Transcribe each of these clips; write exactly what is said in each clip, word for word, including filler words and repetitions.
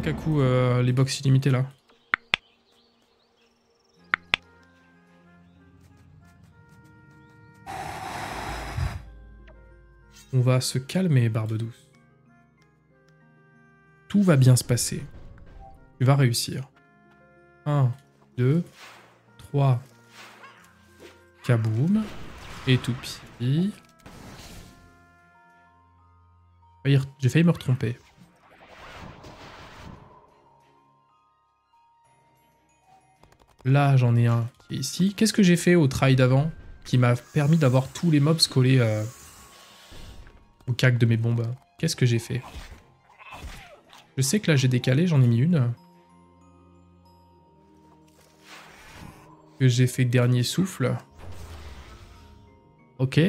bien Kaku euh, les box illimitées là. On va se calmer, Barbe Douce. Tout va bien se passer. Tu vas réussir. un, deux, trois. Kaboum. Et tout petit. J'ai failli me tromper. Là, j'en ai un qui est ici. Qu'est-ce que j'ai fait au try d'avant qui m'a permis d'avoir tous les mobs collés euh, au cac de mes bombes? Qu'est-ce que j'ai fait? Je sais que là, j'ai décalé, j'en ai mis une. Que j'ai fait dernier souffle. Ok.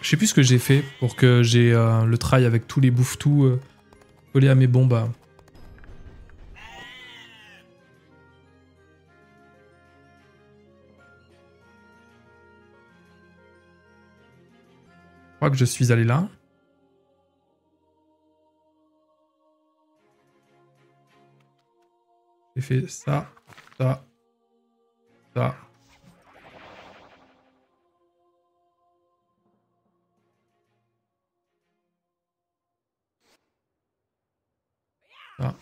Je sais plus ce que j'ai fait pour que j'ai euh, le try avec tous les bouffetous euh, collés à mes bombes. Je crois que je suis allé là. J'ai fait ça, ça, ça. Ah.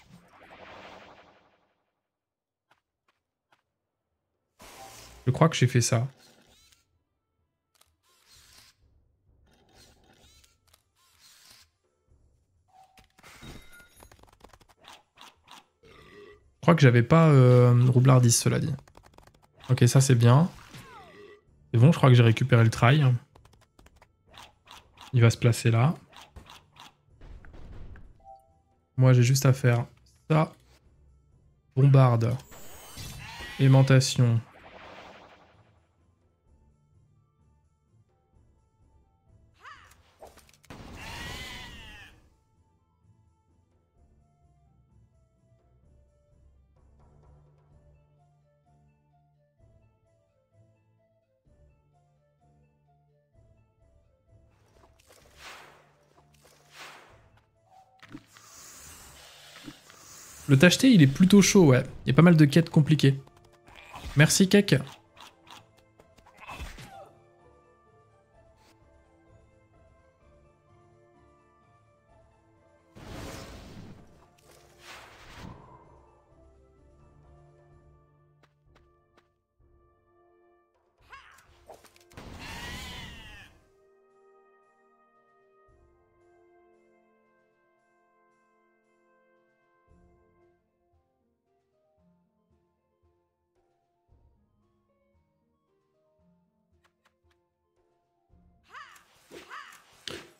Je crois que j'ai fait ça. Je crois que j'avais pas euh, roublardise, cela dit. Ok, ça c'est bien. C'est bon, je crois que j'ai récupéré le try. Il va se placer là. Moi, j'ai juste à faire ça. Bombarde. Aimantation. Le tacheté, il est plutôt chaud, ouais. Il y a pas mal de quêtes compliquées. Merci, Kek.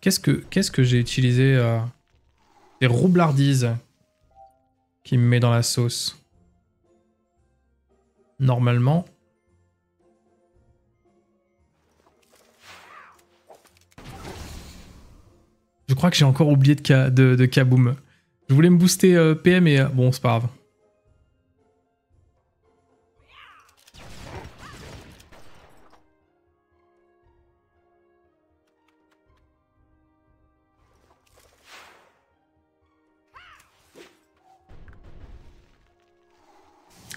Qu'est-ce que, qu'est-ce que j'ai utilisé euh, des roublardises qui me met dans la sauce. Normalement. Je crois que j'ai encore oublié de, ka, de, de Kaboom. Je voulais me booster euh, P M et... Euh, bon, c'est pas grave.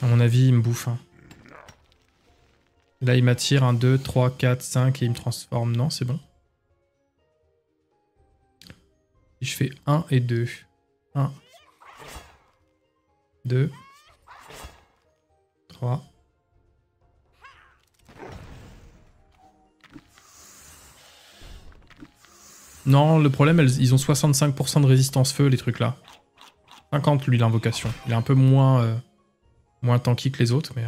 À mon avis, il me bouffe. Là, il m'attire un, deux, trois, quatre, cinq et il me transforme. Non, c'est bon. Et je fais un et deux. un, deux, trois. Non, le problème, elles, ils ont soixante-cinq pour cent de résistance feu, les trucs là. cinquante lui, l'invocation. Il est un peu moins... Euh... Moins tanky que les autres, mais...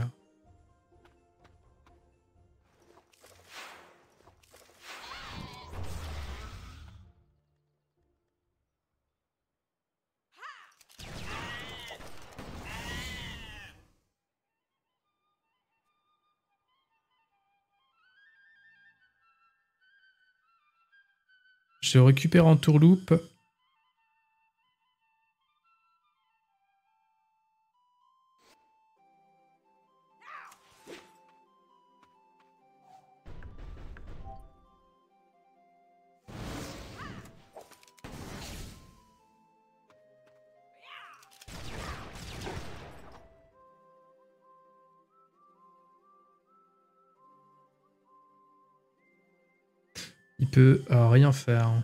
Je récupère en tourloupe. Il peut euh, rien faire.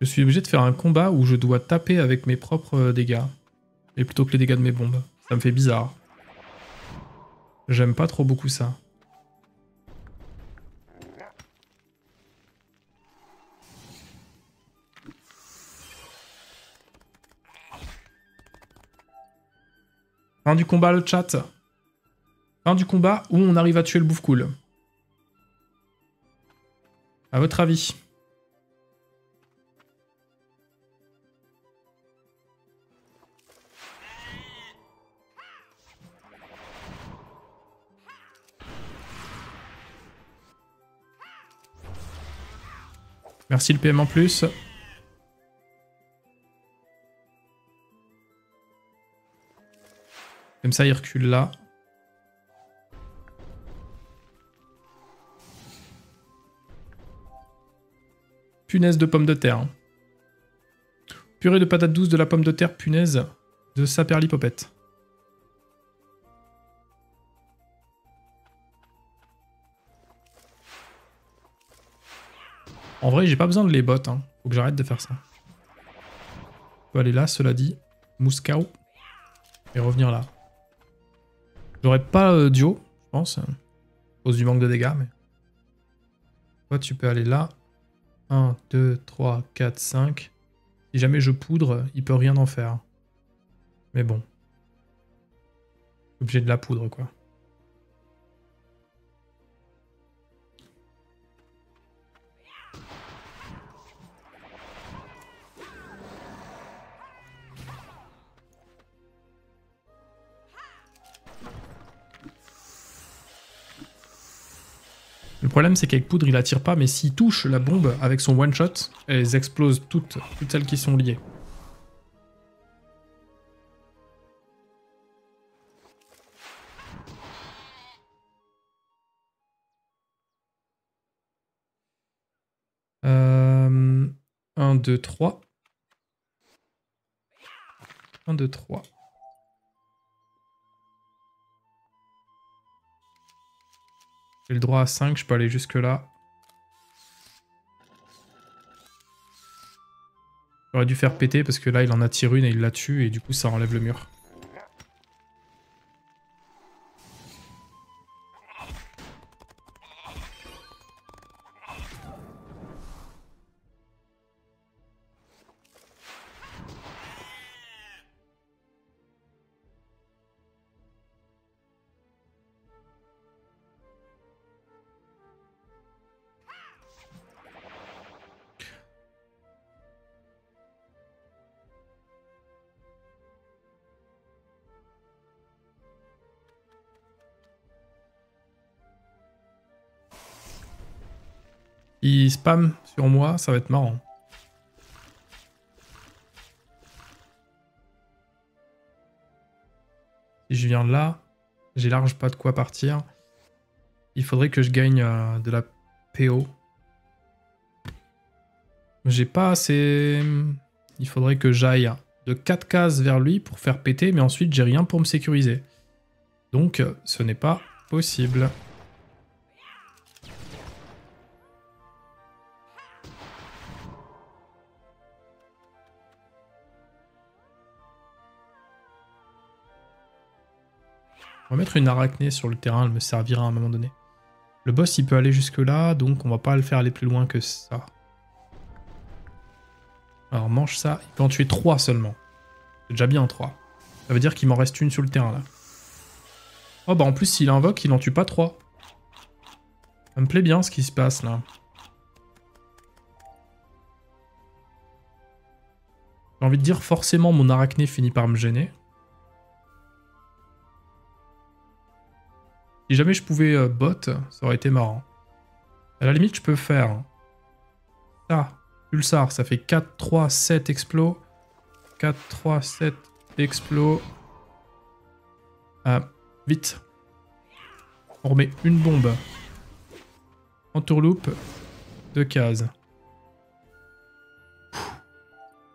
Je suis obligé de faire un combat où je dois taper avec mes propres dégâts. Et plutôt que les dégâts de mes bombes. Ça me fait bizarre. J'aime pas trop beaucoup ça. Fin du combat, le chat. Fin du combat où on arrive à tuer le bouffe cool. À votre avis ? Merci le P M en plus. Comme ça, il recule là. Punaise de pommes de terre. Purée de patates douces, de la pomme de terre, punaise de saperlipopette. En vrai, j'ai pas besoin de les bottes, hein. Faut que j'arrête de faire ça. On peut aller là, cela dit. Moscou. Et revenir là. J'aurais pas euh, duo, je pense. À cause du manque de dégâts, mais... Toi, tu peux aller là. un, deux, trois, quatre, cinq. Si jamais je poudre, il peut rien en faire. Mais bon. Obligé de la poudre, quoi. Le problème, c'est qu'avec poudre, il attire pas, mais s'il touche la bombe avec son one-shot, elles explosent toutes, toutes celles qui sont liées. Euh... un, deux, trois. un, deux, trois. J'ai le droit à cinq, je peux aller jusque là. J'aurais dû faire péter parce que là il en attire une et il la tue et du coup ça enlève le mur. Il spam sur moi, ça va être marrant. Si je viens de là, j'ai large pas de quoi partir. Il faudrait que je gagne euh, de la P O. J'ai pas assez... Il faudrait que j'aille de quatre cases vers lui pour faire péter, mais ensuite j'ai rien pour me sécuriser. Donc ce n'est pas possible. On va mettre une arachnée sur le terrain, elle me servira à un moment donné. Le boss, il peut aller jusque là, donc on va pas le faire aller plus loin que ça. Alors mange ça, il peut en tuer trois seulement. C'est déjà bien en trois. Ça veut dire qu'il m'en reste une sur le terrain là. Oh bah en plus s'il invoque, il en tue pas trois. Ça me plaît bien ce qui se passe là. J'ai envie de dire forcément mon arachné finit par me gêner. Si jamais je pouvais euh, bot, ça aurait été marrant. À la limite je peux faire ça, pulsar, ça fait quatre, trois, sept explos. quatre, trois, sept explos. Ah, vite. On remet une bombe. Entourloupe, deux cases.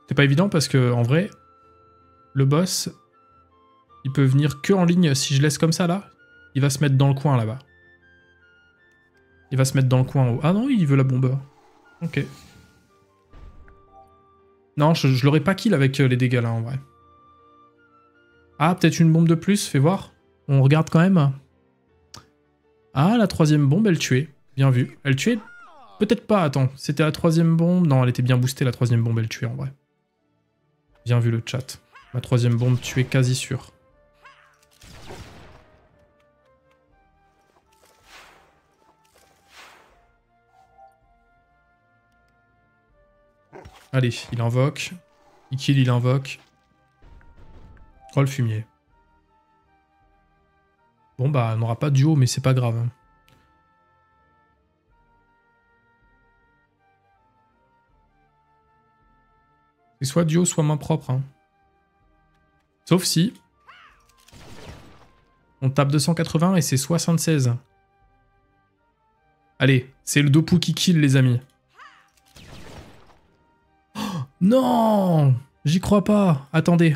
C'est pas évident parce que, en vrai, le boss, il peut venir que en ligne. Si je laisse comme ça là, il va se mettre dans le coin là-bas. Il va se mettre dans le coin en haut. Ah non, il veut la bombe. Ok. Non, je, je l'aurais pas kill avec les dégâts là en vrai. Ah, peut-être une bombe de plus, fais voir. On regarde quand même. Ah, la troisième bombe, elle tuait. Bien vu. Elle tuait peut-être pas, attends. C'était la troisième bombe. Non, elle était bien boostée, la troisième bombe, elle tuait en vrai. Bien vu le chat. La troisième bombe tuait quasi sûr. Allez, il invoque. Il kill, il invoque. Oh, le fumier. Bon, bah, on n'aura pas de duo, mais c'est pas grave. C'est soit duo, soit main propre. Hein. Sauf si... on tape deux cent quatre-vingts et c'est soixante-seize. Allez, c'est le Dopu qui kill, les amis. Non, j'y crois pas. Attendez.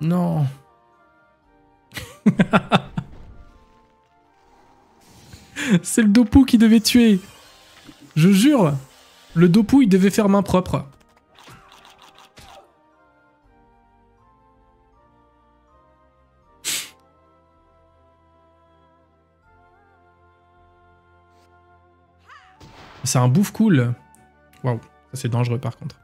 Non. C'est le Dopu qui devait tuer. Je jure. Le Dopu, il devait faire main propre. C'est un bouffe cool. Waouh, ça c'est dangereux par contre.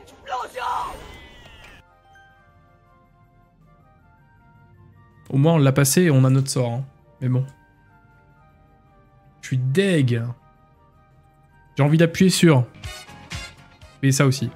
Explosion! Au moins on l'a passé et on a notre sort. Hein. Mais bon. Je suis deg. J'ai envie d'appuyer sur. Et ça aussi.